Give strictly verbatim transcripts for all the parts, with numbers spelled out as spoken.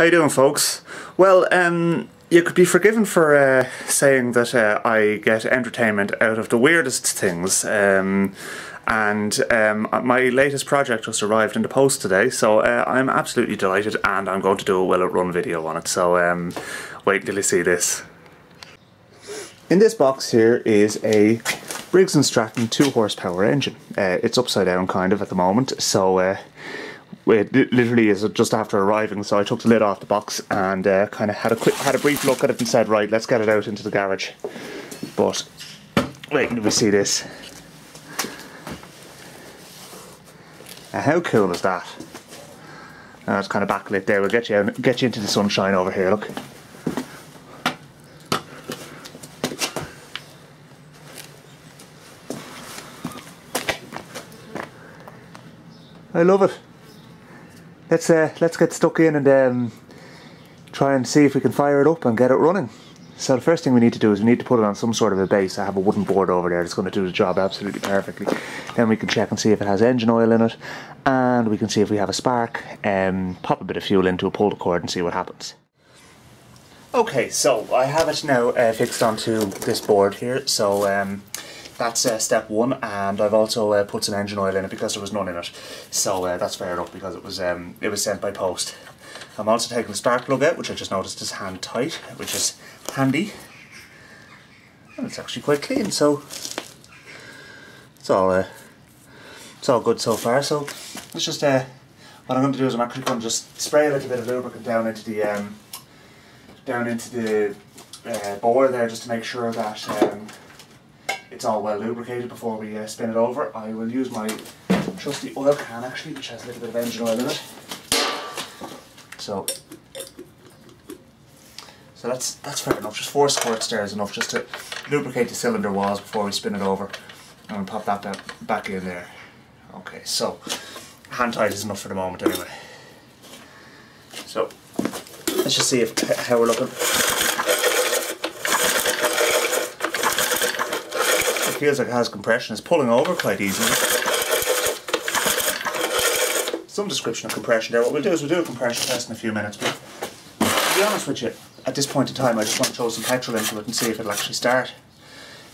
How you doing, folks? Well, um, you could be forgiven for uh, saying that uh, I get entertainment out of the weirdest things. Um, and um, my latest project just arrived in the post today, so uh, I'm absolutely delighted, and I'm going to do a Will It Run video on it, so um, wait until you see this. In this box here is a Briggs and Stratton two horsepower engine. Uh, it's upside down kind of at the moment, so uh, it literally is just after arriving, so I took the lid off the box and uh, kind of had a quick, had a brief look at it and said, right, let's get it out into the garage. But wait until we see this. Now, how cool is that? Now it's kind of backlit there. We'll get you out, get you into the sunshine over here. Look. I love it. Let's uh, let's get stuck in and um, try and see if we can fire it up and get it running. So the first thing we need to do is we need to put it on some sort of a base. I have a wooden board over there that's going to do the job absolutely perfectly. Then we can check and see if it has engine oil in it, and we can see if we have a spark. Um, pop a bit of fuel into a pull the cord and see what happens. Okay, so I have it now uh, fixed onto this board here. So. Um, That's uh, step one, and I've also uh, put some engine oil in it because there was none in it. So uh, that's fair enough because it was um, it was sent by post. I'm also taking the spark plug out, which I just noticed is hand tight, which is handy. And it's actually quite clean, so it's all uh, it's all good so far. So let's just uh, what I'm going to do is I'm actually going to just spray a little bit of lubricant down into the um, down into the uh, bore there, just to make sure that. Um, It's all well lubricated before we uh, spin it over. I will use my trusty oil can actually, which has a little bit of engine oil in it. So, so that's that's fair enough. Just four squirts there is enough just to lubricate the cylinder walls before we spin it over, and we'll pop that back, back in there. Okay, so hand tight is enough for the moment anyway. So let's just see if how we're looking. Feels like it has compression. It's pulling over quite easily. Some description of compression there. What we'll do is we'll do a compression test in a few minutes, but to be honest with you, at this point in time I just want to throw some petrol into it and see if it'll actually start.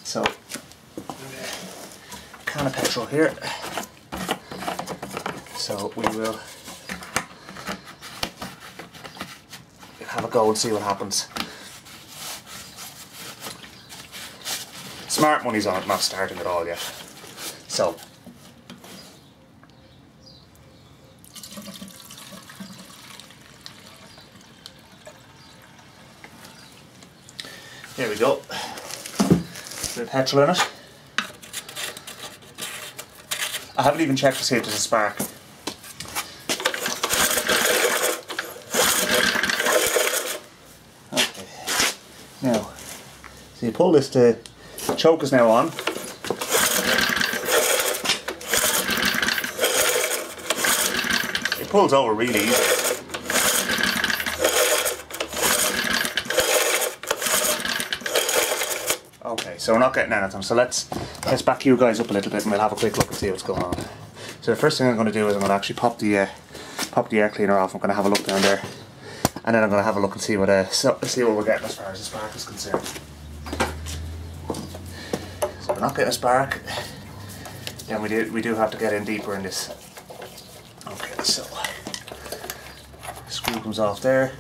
So, a can of petrol here. So we will have a go and see what happens. Smart money's on it not starting at all yet. So here we go. Bit of petrol in it. I haven't even checked to see if there's a spark. Okay. Now, so you pull this to. The choke is now on. It pulls over really easy. Okay, so we're not getting anything, so let's let's back you guys up a little bit and we'll have a quick look and see what's going on. So the first thing I'm going to do is I'm going to actually pop the uh, pop the air cleaner off. I'm going to have a look down there, and then I'm going to have a look and see what uh, so, see what we're getting as far as the spark is concerned. We're not getting a spark, then we do, we do have to get in deeper in this. Okay, so the screw comes off there.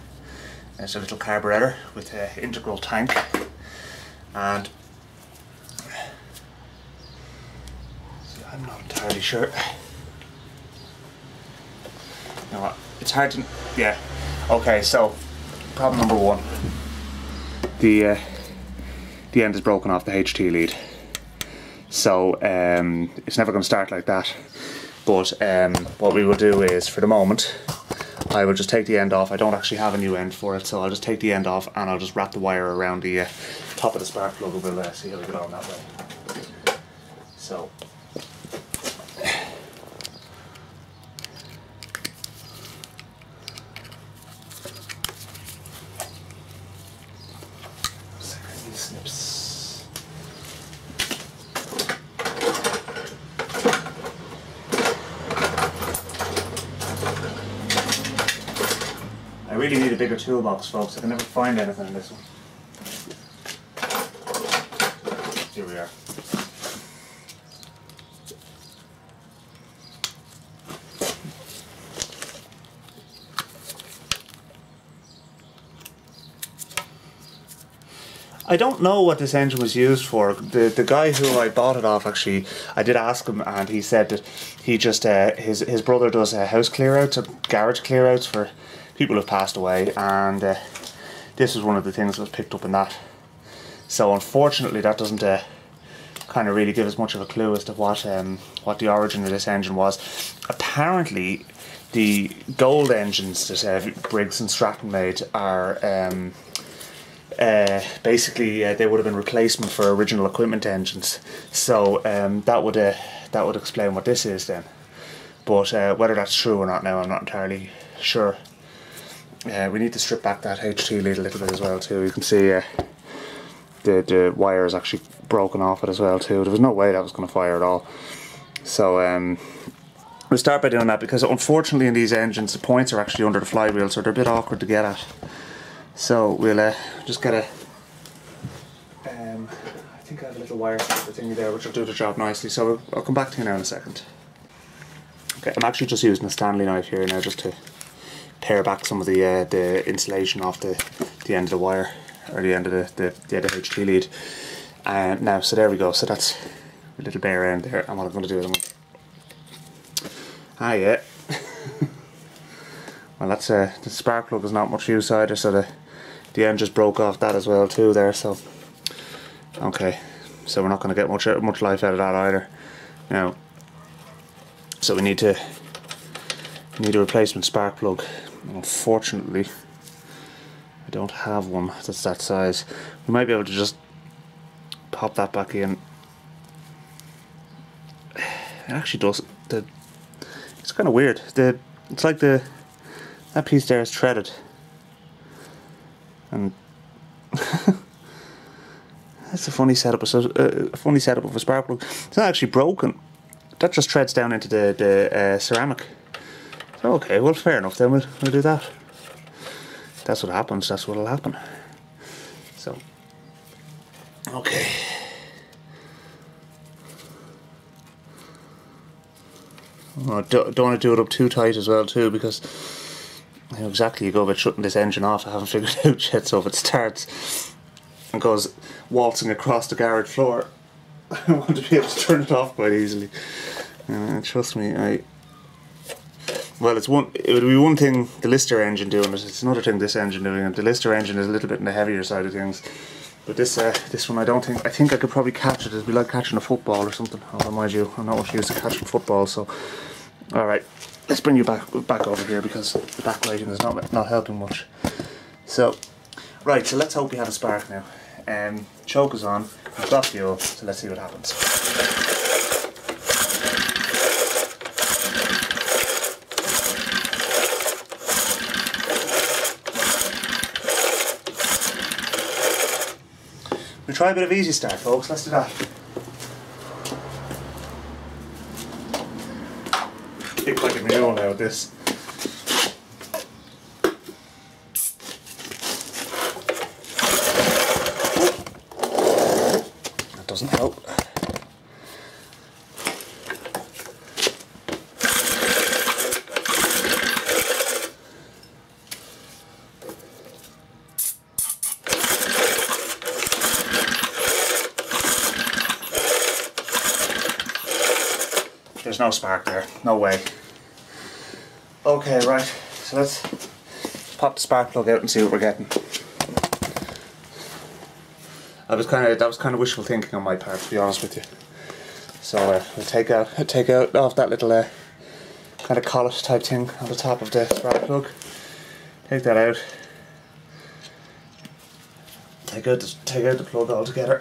There's a little carburetor with an integral tank, and so I'm not entirely sure. You know what? It's hard to. Yeah. Okay, so problem number one: the uh, the end is broken off the H T lead. So um, it's never going to start like that, but um, what we will do is, for the moment, I will just take the end off. I don't actually have a new end for it, so I'll just take the end off and I'll just wrap the wire around the uh, top of the spark plug, and we'll uh, see how we get on that way. So, second snips. I I really need a bigger toolbox, folks. I can never find anything in this one. Here we are. I don't know what this engine was used for. The the guy who I bought it off, actually, I did ask him, and he said that he just uh, his his brother does uh, house clearouts, or garage clearouts for people who've passed away, and uh, this was one of the things that was picked up in that. So unfortunately, that doesn't uh, kind of really give us much of a clue as to what um what the origin of this engine was. Apparently, the gold engines that uh, Briggs and Stratton made are. Um, Uh, basically, uh, they would have been replacement for original equipment engines, so um, that would uh, that would explain what this is then. But uh, whether that's true or not now, I'm not entirely sure. Uh, we need to strip back that H two lead a little bit as well too. You can see uh, the the wire is actually broken off it as well too. There was no way that was going to fire at all. So um, we'll start by doing that, because unfortunately in these engines the points are actually under the flywheel, so they're a bit awkward to get at. So we'll uh, just get a, um, I think I have a little wire thingy there which will do the job nicely, so we'll, I'll come back to you now in a second. Okay, I'm actually just using a Stanley knife here now just to pare back some of the uh, the insulation off the, the end of the wire, or the end of the, the, the, end of the H T lead. Um, now, so there we go, so that's a little bare end there, and what I'm going to do is I'm going to... Ah, yeah. Well, that's uh, the spark plug is not much use either, so the The end just broke off that as well too there, so okay, so we're not going to get much much life out of that either. Now, so we need to we need a replacement spark plug. Unfortunately, I don't have one that's that size. We might be able to just pop that back in. It actually does. The it's kind of weird. The it's like the that piece there is threaded. And that's a funny setup. Of, uh, a funny setup of a spark plug. It's not actually broken. That just threads down into the the uh, ceramic. So okay, well, fair enough. Then we'll we'll do that. That's what happens. That's what'll happen. So okay. Oh, I don't, don't want to do it up too tight as well, too, because. How exactly you go about shutting this engine off, I haven't figured out yet, so if it starts and goes waltzing across the garage floor, I want to be able to turn it off quite easily. Uh, trust me, I... Well, it's one. It would be one thing the Lister engine doing it, it's another thing this engine doing it. The Lister engine is a little bit on the heavier side of things, but this uh, this one I don't think... I think I could probably catch it, it'd be like catching a football or something. Although mind you, I'm not much used to catching football, so... Alright. Let's bring you back back over here, because the backlighting is not not helping much. So, right, so let's hope we have a spark now. Um, choke is on, we've got fuel, so let's see what happens. We'll try a bit of easy start, folks, let's do that. It's like a mule now with this. That doesn't help. There's no spark there, no way. Okay, right, so let's pop the spark plug out and see what we're getting. I was kind of that was kind of wishful thinking on my part, to be honest with you. So uh, we'll take out take out off that little uh, kind of collet type thing on the top of the spark plug. Take that out. Take out the, take out the plug altogether.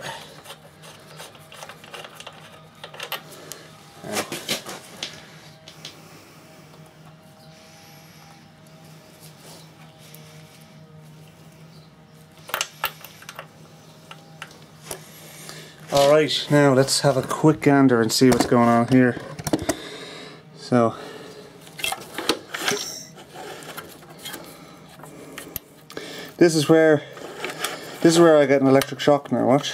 Alright, now let's have a quick gander and see what's going on here. So, This is where this is where I get an electric shock now, watch.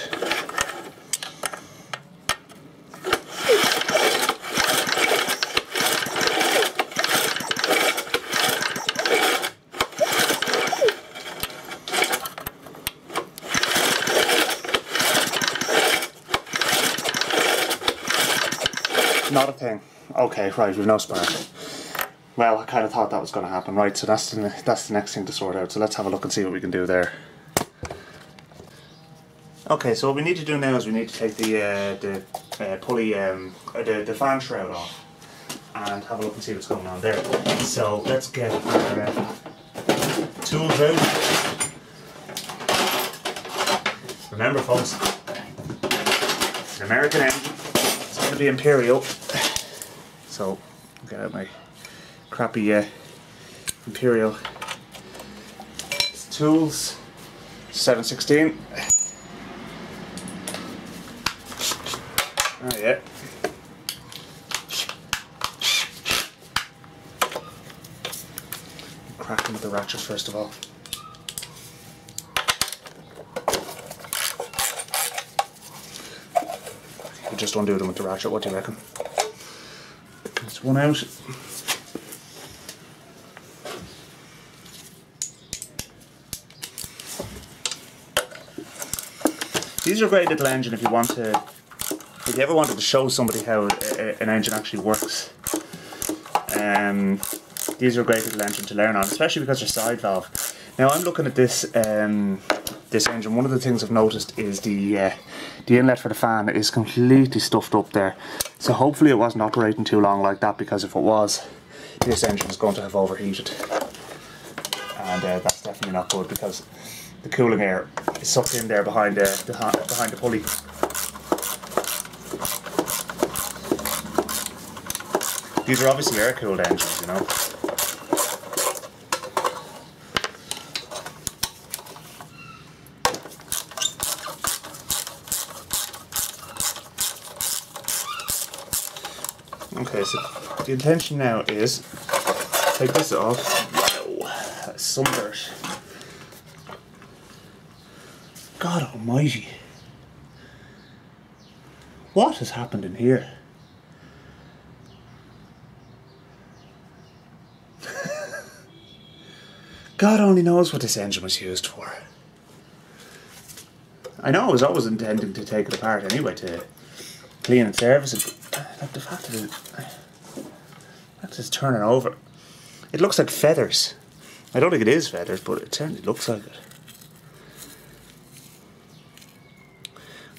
Not a thing. Okay, right, we've no spark. Well, I kind of thought that was going to happen, right? So that's the that's the next thing to sort out. So let's have a look and see what we can do there. Okay, so what we need to do now is we need to take the uh, the uh, pulley, um, uh, the the fan shroud off, and have a look and see what's going on there. So let's get our uh, tools out. Remember, folks, it's an American engine. To be imperial, so I'll get out my crappy uh, imperial tools, seven sixteen. Oh yeah. Cracking with the ratchet first of all. Just undo them with the ratchet, what do you reckon? That's one out. These are a great little engine if you want to, if you ever wanted to show somebody how a, a, an engine actually works. Um, these are a great little engine to learn on, especially because they're side valve. Now I'm looking at this um, this engine. One of the things I've noticed is the uh, the inlet for the fan is completely stuffed up there. So hopefully it wasn't operating too long like that, because if it was, this engine is going to have overheated. And uh, that's definitely not good, because the cooling air is sucked in there behind the, the behind the pulley. These are obviously air-cooled engines, you know. Okay, so the intention now is take this off. Wow, that's some dirt. God almighty. What has happened in here? God only knows what this engine was used for. I know I was always intending to take it apart anyway to clean and service it. Like the fact that it, that's just turning over. It looks like feathers. I don't think it is feathers, but it certainly looks like it.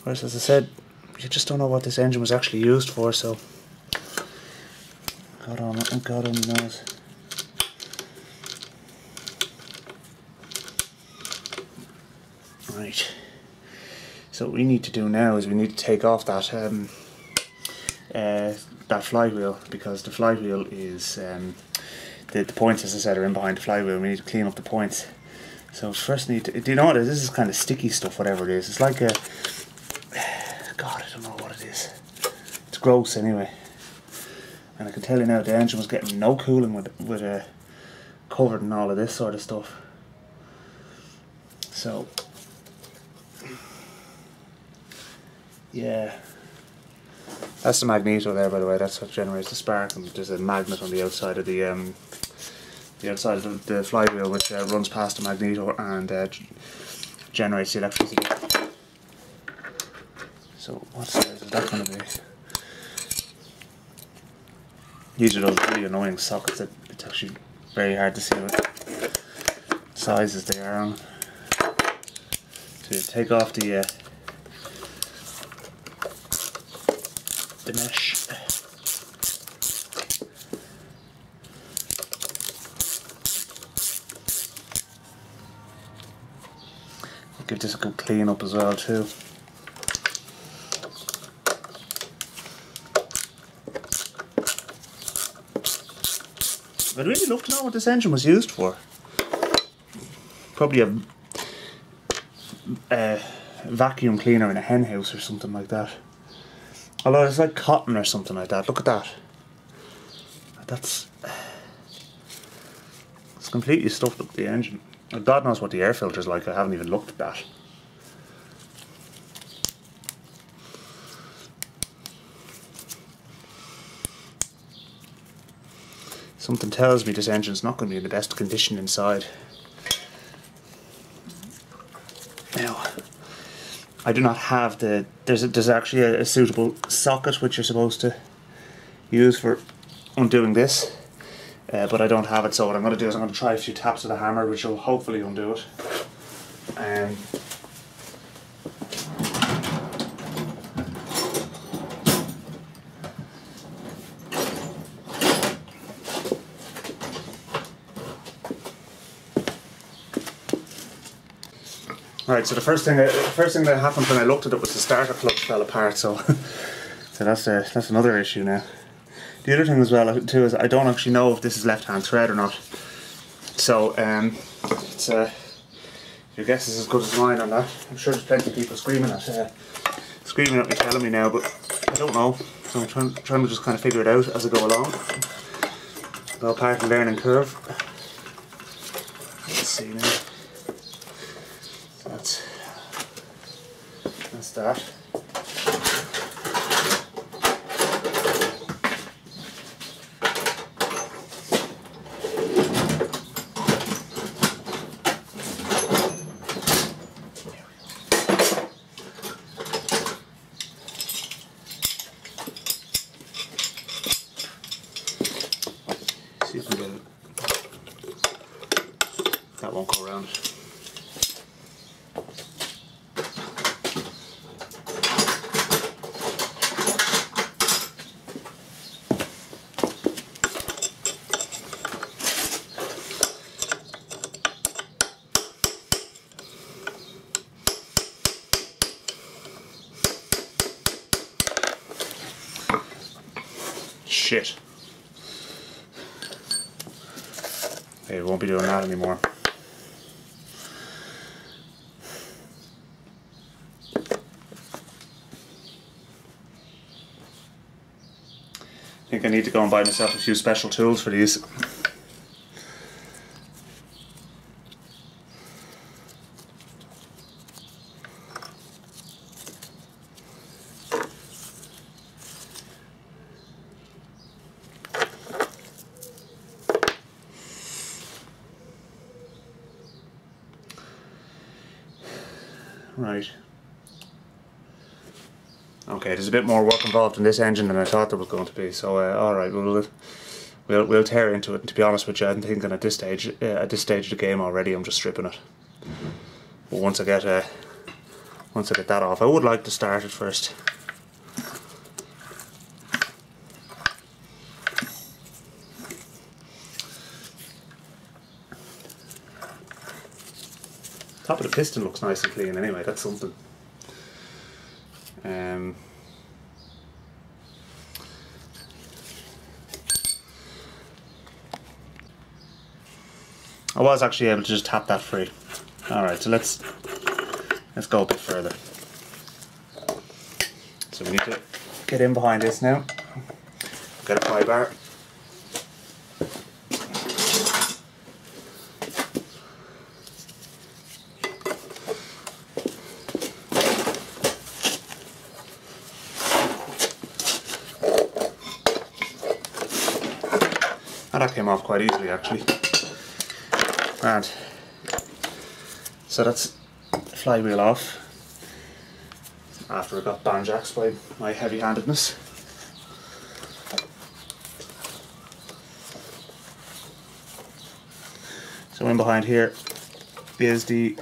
Whereas, as I said, you just don't know what this engine was actually used for, so God only, God only knows. Right. So what we need to do now is we need to take off that um, Uh, that flywheel, because the flywheel is um, the, the points, as I said, are in behind the flywheel. We need to clean up the points. So first need to, do you know what it is? This is kind of sticky stuff, whatever it is. It's like a, God, I don't know what it is. It's gross anyway. And I can tell you now, the engine was getting no cooling with, with uh, covered in all of this sort of stuff. So yeah. That's the magneto there, by the way. That's what generates the spark, and there's a magnet on the outside of the um, the outside of the, the flywheel, which uh, runs past the magneto and uh, generates the electricity. So what size is that going to be? These are those really annoying sockets that it's actually very hard to see what sizes they are on. So you take off the. Uh, the mesh. I'll give this a good clean up as well too. I'd really love to know what this engine was used for. Probably a, a vacuum cleaner in a hen house or something like that. Although it's like cotton or something like that. Look at that. That's... It's completely stuffed up the engine. God knows what the air filter's like, I haven't even looked at that. Something tells me this engine's not going to be in the best condition inside. Now, I do not have the, there's, a, there's actually a, a suitable socket which you're supposed to use for undoing this, uh, but I don't have it, so what I'm going to do is I'm going to try a few taps of the hammer which will hopefully undo it. Um, Right, so the first thing, the first thing that happened when I looked at it was the starter plug fell apart. So, so that's a, that's another issue now. The other thing as well too is I don't actually know if this is left-hand thread or not. So, um, it's uh, your guess is as good as mine on that. I'm sure there's plenty of people screaming at, uh, screaming at me, telling me now, but I don't know. So I'm trying, trying to just kind of figure it out as I go along. It's all part of the learning curve. Let's see now. That's, that's that. See if we can get it. That won't go around. Shit. Okay, we won't be doing that anymore. I think I need to go and buy myself a few special tools for these. Right. Okay, there's a bit more work involved in this engine than I thought there was going to be. So, uh, all right, we'll we'll we'll tear into it. And to be honest with you, I'm thinking at this stage, uh, at this stage of the game already, I'm just stripping it. Mm-hmm. But once I get uh, once I get that off, I would like to start it first. Top of the piston looks nice and clean anyway, that's something. Um, I was actually able to just tap that free. Alright, so let's let's go a bit further. So we need to get in behind this now. Get a pry bar. That came off quite easily actually. And so that's flywheel off after I got banjaxed by my heavy handedness. So in behind here is the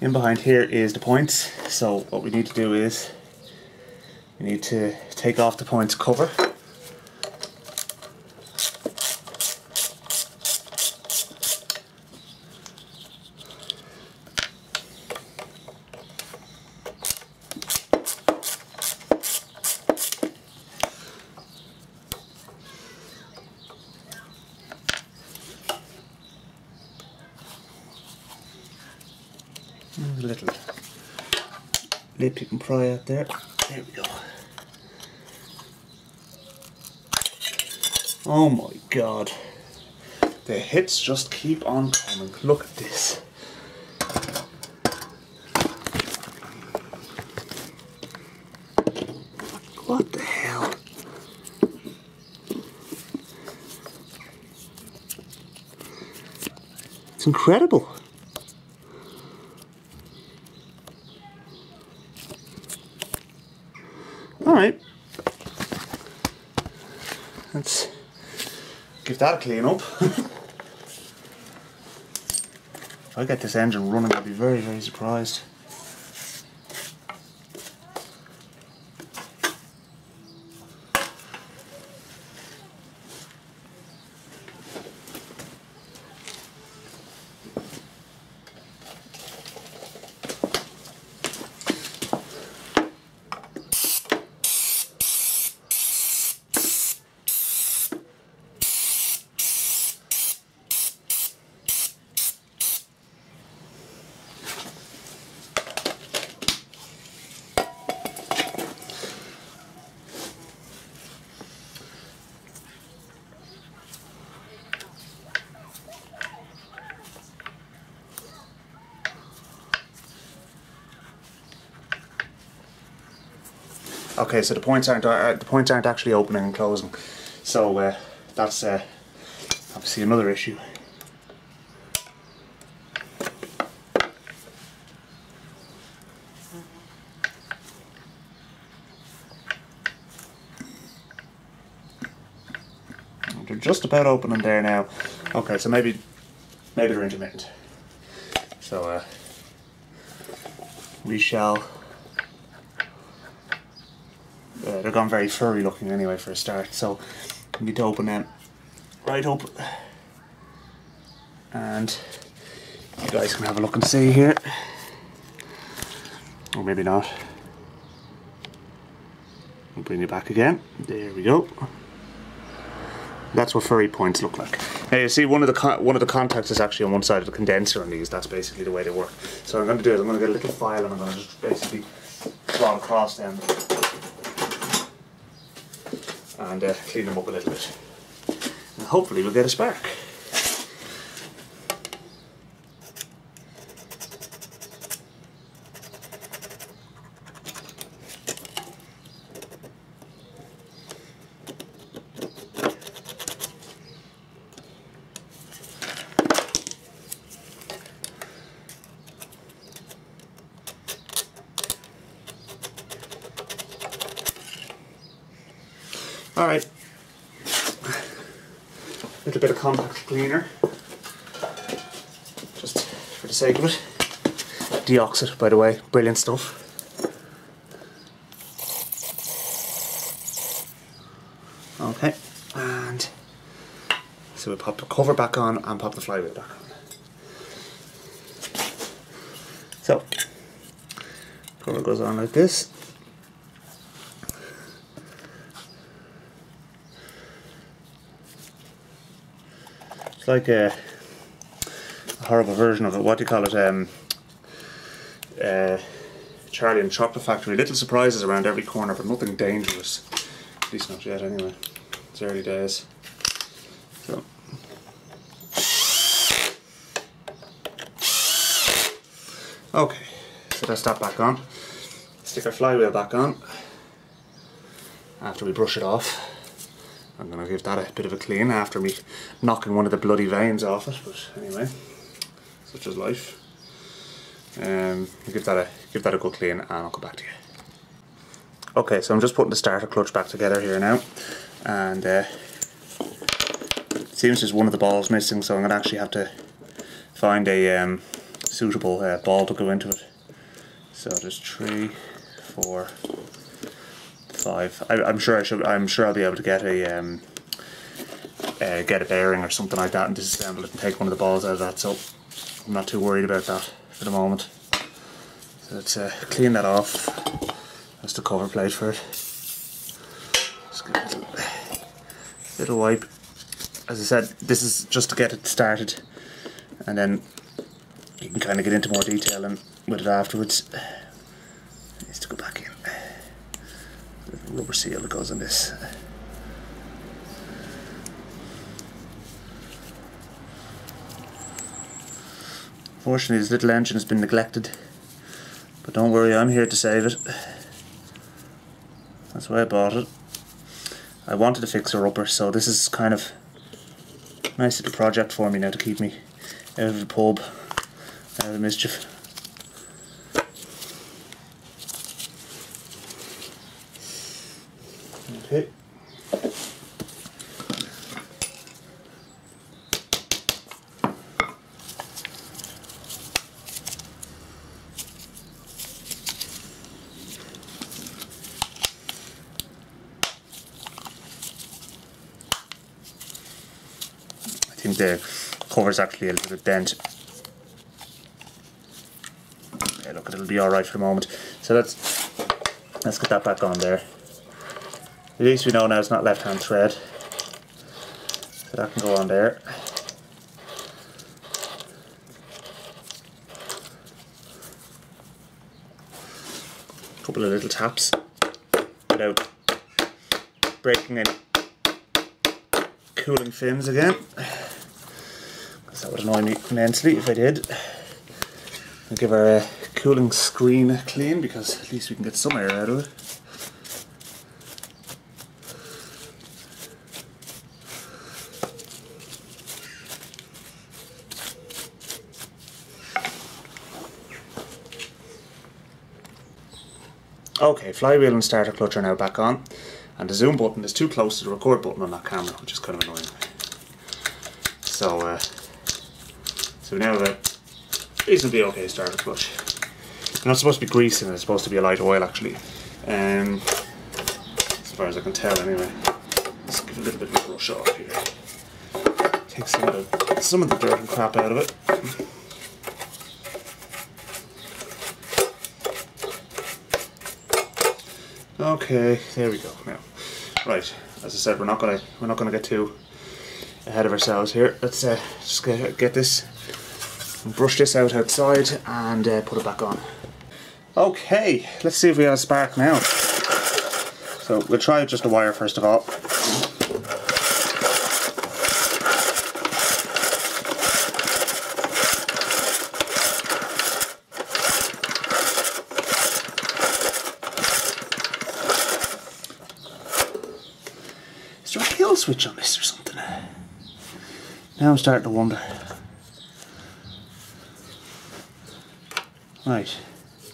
in behind here is the points. So what we need to do is we need to take off the points cover. A little lip you can pry out there. There we go. Oh my God, The hits just keep on coming. Look at this. What the hell? It's incredible. All right. Let's give that a clean up. If I get this engine running, I'll be very, very surprised. Okay, so the points aren't uh, the points aren't actually opening and closing, so uh, that's uh, obviously another issue. They're just about opening there now. Okay, so maybe maybe they're intermittent. So uh, we shall. Uh, they're gone very furry looking anyway for a start, so we need to open them right up, and you guys can have a look and see here, or maybe not. I'll bring it back again. There we go. That's what furry points look like. Now you see one of the con one of the contacts is actually on one side of the condenser on these. That's basically the way they work. So what I'm going to do is I'm going to get a little file and I'm going to just basically draw across them and uh, clean them up a little bit, and hopefully we'll get a spark. Alright, a little bit of compact cleaner, just for the sake of it. Deoxit, by the way, brilliant stuff. Okay, and so we pop the cover back on and pop the flywheel back on. So, cover goes on like this. It's like a, a horrible version of it. What do you call it? Um, uh, Charlie and Chocolate Factory. Little surprises around every corner, but nothing dangerous. At least not yet, anyway. It's early days. So. Okay, so that's that back on. Stick our flywheel back on after we brush it off. I'm going to give that a bit of a clean after me knocking one of the bloody veins off it, but anyway, such is life. Um, give that a give that a good clean and I'll come back to you. Okay, so I'm just putting the starter clutch back together here now, and uh, it seems there's one of the balls missing, so I'm going to actually have to find a um, suitable uh, ball to go into it. So there's three, four, five. I, I'm sure I should. I'm sure I'll be able to get a um, uh, get a bearing or something like that and disassemble it and take one of the balls out of that. So I'm not too worried about that for the moment. So let's uh, clean that off. That's the cover plate for it. Just give it a little, little wipe. As I said, this is just to get it started, and then you can kind of get into more detail and with it afterwards. It needs to go back in. Rubber seal that goes on this. Fortunately, this little engine has been neglected, but don't worry, I'm here to save it. That's why I bought it. I wanted to fix her upper, so this is kind of a nice little project for me now to keep me out of the pub, out of the mischief. Okay. I think the cover's actually a little bit bent. Yeah, look, it'll be alright for the moment. So let's, let's get that back on there. At least we know now it's not left-hand thread. So that can go on there. A couple of little taps without breaking any cooling fins again. That would annoy me immensely if I did. I'll give our uh, cooling screen a clean, because at least we can get some air out of it. Okay, flywheel and starter clutch are now back on, and the zoom button is too close to the record button on that camera, which is kind of annoying. So, uh, So now the reasonably okay starter clutch. You're not supposed to be greasing it, it's supposed to be a light oil actually. Um, as far as I can tell anyway. Let's give it a little bit of a brush off here. Take some of the, some of the dirt and crap out of it. Okay, there we go. Now, right, as I said, we're not gonna we're not gonna get too ahead of ourselves here. Let's uh, just get, get this. Brush this out outside and uh, put it back on. Okay, let's see if we have a spark now. So we'll try just a wire first of all. Is there a kill switch on this or something? Now I'm starting to wonder. Right. Oh.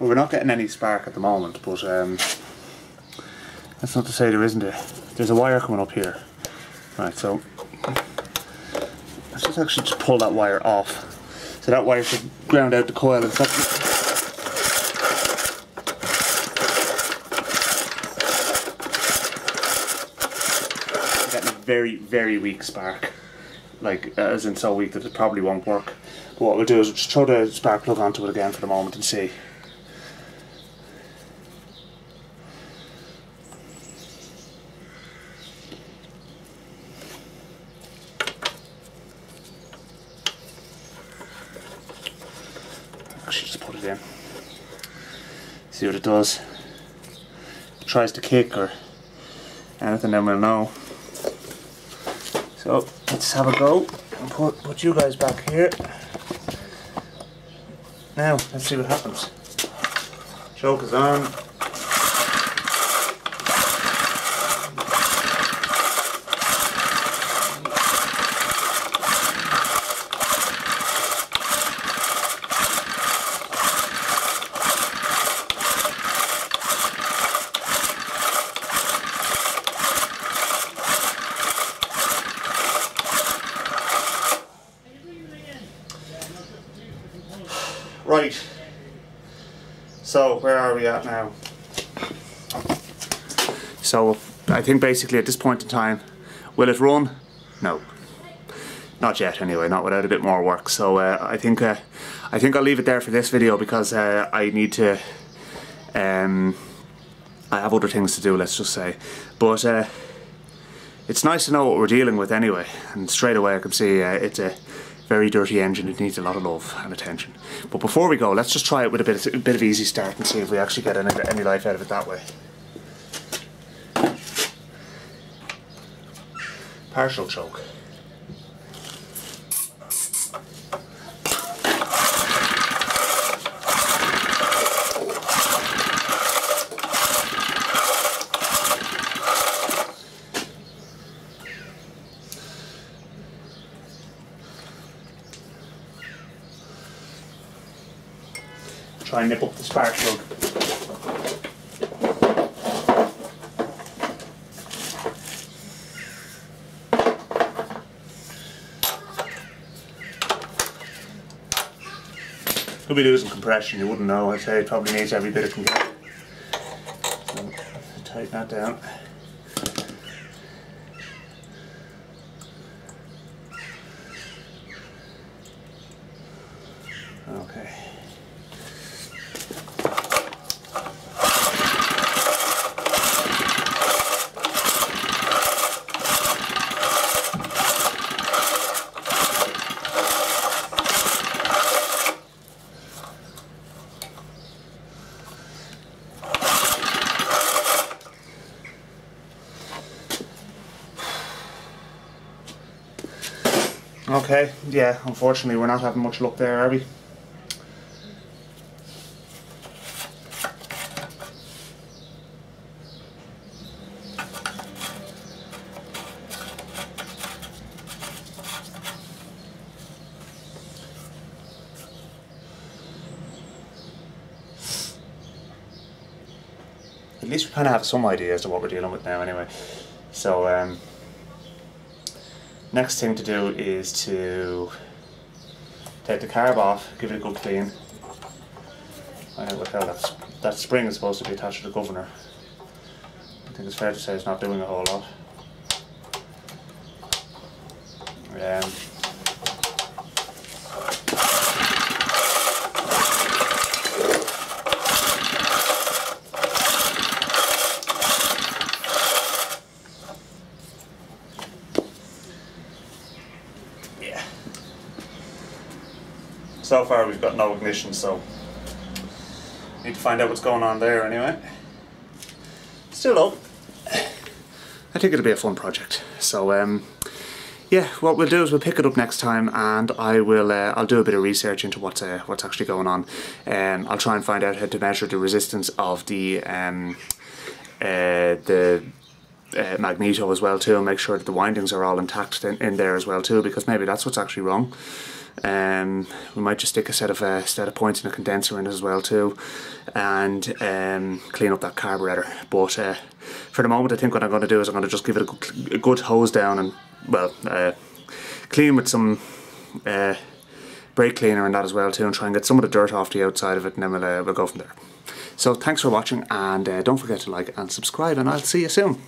Well, we're not getting any spark at the moment, but um, that's not to say there isn't a. There's a wire coming up here. Right, so let's just actually just pull that wire off. So that wire should ground out the coil and stuff. Very, very weak spark, like uh, as in so weak that it probably won't work. But what we'll do is we'll just throw the spark plug onto it again for the moment and see. Actually, just put it in. See what it does. If it tries to kick or anything, then we'll know. So let's have a go and put, put you guys back here. Now let's see what happens. Choke is on. Right, so where are we at now? So I think basically at this point in time, will it run? No, not yet anyway, not without a bit more work. So uh, I think uh, I think I'll leave it there for this video, because uh, I need to, um, I have other things to do, let's just say. But uh, it's nice to know what we're dealing with anyway, and straight away I can see uh, it's a very dirty engine. It needs a lot of love and attention. But before we go, let's just try it with a bit of, a bit of easy start and see if we actually get any, any life out of it that way. Partial choke. Try and nip up the spark plug. Could be losing compression, you wouldn't know. I'd say it probably needs every bit it can get. So, tighten that down. Okay. Okay, yeah, unfortunately we're not having much luck there, are we? At least we kind of have some idea as to what we're dealing with now anyway. So, um... next thing to do is to take the carb off, give it a good clean. I don't know what the hell that's, that spring is supposed to be attached to the governor. I think it's fair to say it's not doing a whole lot. Um, So far we've got no ignition, so need to find out what's going on there anyway. Still up. I think it'll be a fun project. So um, yeah, what we'll do is we'll pick it up next time, and I will uh, I'll do a bit of research into what's uh, what's actually going on. Um, I'll try and find out how to measure the resistance of the um, uh, the. Uh, magneto as well too, and make sure that the windings are all intact in, in there as well too, because maybe that's what's actually wrong. Um, we might just stick a set of uh, set of points in a condenser in it as well too, and um, clean up that carburetor. But uh, for the moment, I think what I'm going to do is I'm going to just give it a, a good hose down and, well, uh, clean with some uh, brake cleaner and that as well too, and try and get some of the dirt off the outside of it, and then we'll, uh, we'll go from there. So thanks for watching, and uh, don't forget to like and subscribe, and I'll see you soon.